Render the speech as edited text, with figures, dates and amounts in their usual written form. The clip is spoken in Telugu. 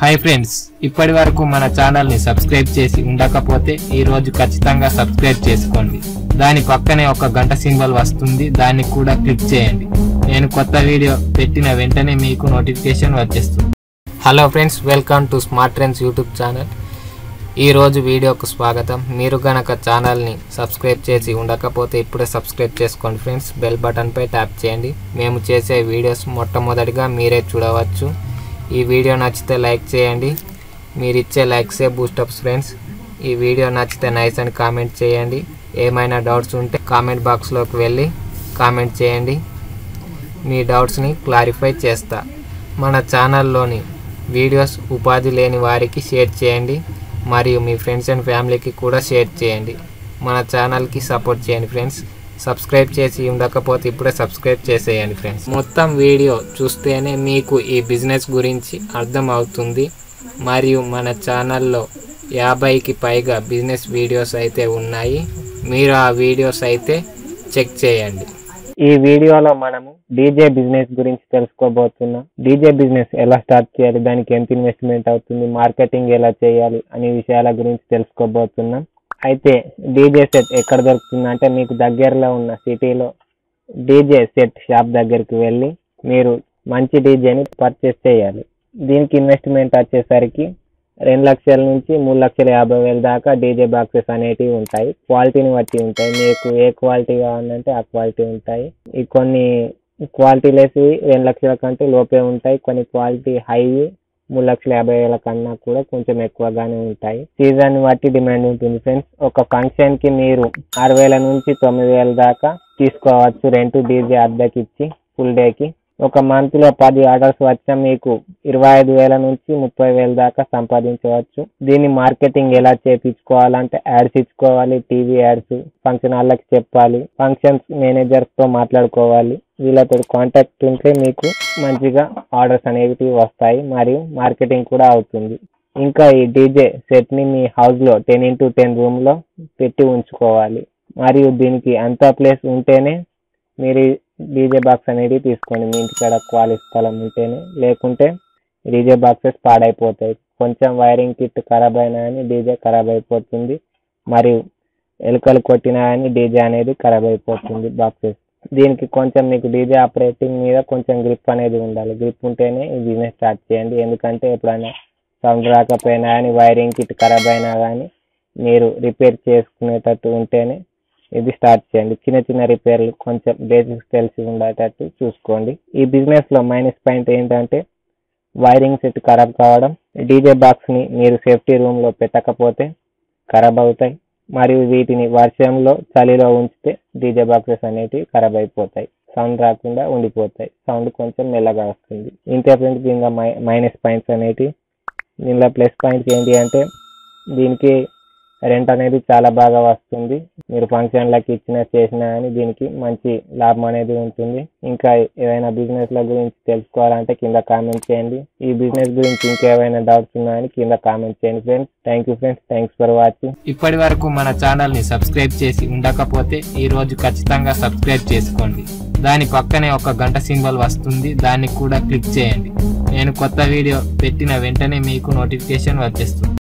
हाय फ्रेंड्स, इप्पటి వరకు మన ఛానల్ ని సబ్స్క్రైబ్ చేసి ఉండకపోతే ఈ రోజు ఖచ్చితంగా సబ్స్క్రైబ్ చేసుకోండి। దాని పక్కనే ఒక గంట సింబల్ వస్తుంది, దాన్ని కూడా క్లిక్ చేయండి। నేను కొత్త వీడియో పెట్టిన వెంటనే మీకు నోటిఫికేషన్ వచ్చేస్తుంది। Hello friends, welcome to smart trends YouTube channel. ఈ రోజు వీడియోకు స్వాగతం। మీరు గనక ఛానల్ ని సబ్స్క్రైబ్ చేసి ఉండకపోతే ఇప్పుడే సబ్స్క్రైబ్ చేసుకోండి ఫ్రెండ్స్। బెల్ బటన్ పై ట్యాప్ చేయండి। మేము చేసే వీడియోస్ మొట్టమొదటిగా మీరే చూడవచ్చు। ఈ వీడియో నచ్చితే లైక్ చేయండి, మీరు ఇచ్చే likes a boost up friends. ఈ వీడియో నచ్చితే నైస్ అని కామెంట్ చేయండి। ఏమైనా డౌట్స్ ఉంటే కామెంట్ బాక్స్లోకి వెళ్ళి కామెంట్ చేయండి, మీ డౌట్స్ని క్లారిఫై చేస్తా। మన ఛానల్లోని వీడియోస్ ఉపాధి లేని వారికి షేర్ చేయండి, మరియు మీ ఫ్రెండ్స్ అండ్ ఫ్యామిలీకి కూడా షేర్ చేయండి। మన ఛానల్కి సపోర్ట్ చేయండి ఫ్రెండ్స్। సబ్స్క్రైబ్ చేసి ఉండకపోతే ఇప్పుడే సబ్స్క్రైబ్ చేసేయండి ఫ్రెండ్స్। మొత్తం వీడియో చూస్తేనే మీకు ఈ బిజినెస్ గురించి అర్థం అవుతుంది। మరియు మన ఛానల్లో 50కి పైగా బిజినెస్ వీడియోస్ అయితే ఉన్నాయి, మీరు ఆ వీడియోస్ అయితే చెక్ చేయండి। ఈ వీడియోలో మనము డీజే బిజినెస్ గురించి తెలుసుకోబోతున్నాం। డీజే బిజినెస్ ఎలా స్టార్ట్ చేయాలి, దానికి ఎంత ఇన్వెస్ట్మెంట్ అవుతుంది, మార్కెటింగ్ ఎలా చేయాలి అనే విషయాల గురించి తెలుసుకోబోతున్నాం। అయితే డీజే సెట్ ఎక్కడ దొరుకుతుంది అంటే, మీకు దగ్గరలో ఉన్న సిటీలో డీజే సెట్ షాప్ దగ్గరికి వెళ్ళి మీరు మంచి డీజేని పర్చేస్ చేయాలి। దీనికి ఇన్వెస్ట్మెంట్ వచ్చేసరికి 2,00,000 నుంచి 3,50,000 దాకా డీజే బాక్సెస్ అనేటివి ఉంటాయి, క్వాలిటీని బట్టి ఉంటాయి। మీకు ఏ క్వాలిటీ కావాలంటే ఆ క్వాలిటీ ఉంటాయి। ఈ కొన్ని క్వాలిటీలేసి 2,00,000 కంటే లోపే ఉంటాయి, కొన్ని క్వాలిటీ హై 3,50,000 కన్నా కూడా కొంచెం ఎక్కువగానే ఉంటాయి। సీజన్ బట్టి డిమాండ్ ఉంటుంది ఫ్రెండ్స్। ఒక ఫంక్షన్ కి మీరు 60,000 నుంచి 90,000 దాకా తీసుకోవచ్చు రెంట్, డీజే అద్దెకి ఇచ్చి ఫుల్ డే కి। ఒక మంత్ లో 10 ఆర్డర్స్ వచ్చినా మీకు 25,000 నుంచి 30,000 దాకా సంపాదించవచ్చు। దీన్ని మార్కెటింగ్ ఎలా చేయించుకోవాలంటే, యాడ్స్ ఇచ్చుకోవాలి, టీవీ యాడ్స్ ఫంక్షన్ హాళ్ళకి చెప్పాలి, ఫంక్షన్స్ మేనేజర్స్ తో మాట్లాడుకోవాలి, వీళ్ళతో కాంటాక్ట్ ఉంటే మీకు మంచిగా ఆర్డర్స్ అనేవి వస్తాయి, మరియు మార్కెటింగ్ కూడా అవుతుంది। ఇంకా ఈ డీజే సెట్ ని మీ హౌస్ లో 10x10 రూమ్ లో పెట్టి ఉంచుకోవాలి, మరియు దీనికి అంత ప్లేస్ ఉంటేనే మీరు డీజే బాక్స్ అనేది తీసుకోండి। మీ ఇంటికాడ ఖాళీ స్థలం ఉంటేనే, లేకుంటే డీజే బాక్సెస్ పాడైపోతాయి। కొంచెం వైరింగ్ కిట్ ఖరాబ్ అయినా కానీ డీజే ఖరాబ్ అయిపోతుంది, మరియు ఎలుకలు కొట్టినా కానీ డీజే అనేది ఖరాబ్ అయిపోతుంది బాక్సెస్। దీనికి కొంచెం మీకు డీజే ఆపరేటింగ్ మీద కొంచెం గ్రిప్ అనేది ఉండాలి, గ్రిప్ ఉంటేనే ఈ బిజినెస్ స్టార్ట్ చేయండి। ఎందుకంటే ఎప్పుడైనా సౌండ్ రాకపోయినా కానీ, వైరింగ్ కిట్ ఖరాబ్ అయినా కానీ మీరు రిపేర్ చేసుకునేటట్టు ఉంటేనే ఇది స్టార్ట్ చేయండి। చిన్న చిన్న రిపేర్లు కొంచెం బేసిక్స్ తెలిసి ఉండేటట్టు చూసుకోండి। ఈ బిజినెస్ లో మైనస్ పాయింట్ ఏంటంటే, వైరింగ్ సెట్ ఖరాబ్ కావడం, డీజే బాక్స్ ని మీరు సేఫ్టీ రూమ్ లో పెట్టకపోతే ఖరాబ్ అవుతాయి, మరియు వీటిని వర్షంలో చలిలో ఉంచితే డీజే బాక్సెస్ అనేవి ఖరాబ్ అయిపోతాయి, సౌండ్ రాకుండా ఉండిపోతాయి, సౌండ్ కొంచెం మెల్లగా వస్తుంది। ఇంత ఫ్రెండ్స్ దీనిలో మైనస్ పాయింట్స్ అనేవి। దీనిలో ప్లస్ పాయింట్స్ ఏంటి అంటే, దీనికి రెంట్ అనేది చాలా బాగా వస్తుంది, మీరు ఫంక్షన్లకి ఇచ్చినా చేసినా కానీ దీనికి మంచి లాభం అనేది ఉంటుంది। ఇంకా ఏదైనా బిజినెస్ల గురించి తెలుసుకోవాలంటే కింద కామెంట్ చేయండి। ఈ బిజినెస్ గురించి ఇంకేమైనా డౌట్స్ ఉన్నా కానీ కింద కామెంట్ చేయండి friends. Thank you friends, thanks for watching. ఇప్పటి వరకు మన ఛానల్ ని సబ్స్క్రైబ్ చేసి ఉండకపోతే ఈ రోజు ఖచ్చితంగా సబ్స్క్రైబ్ చేసుకోండి। దాని పక్కనే ఒక గంట సింబల్ వస్తుంది, దాన్ని కూడా క్లిక్ చేయండి। నేను కొత్త వీడియో పెట్టిన వెంటనే మీకు నోటిఫికేషన్ వచ్చేస్తుంది।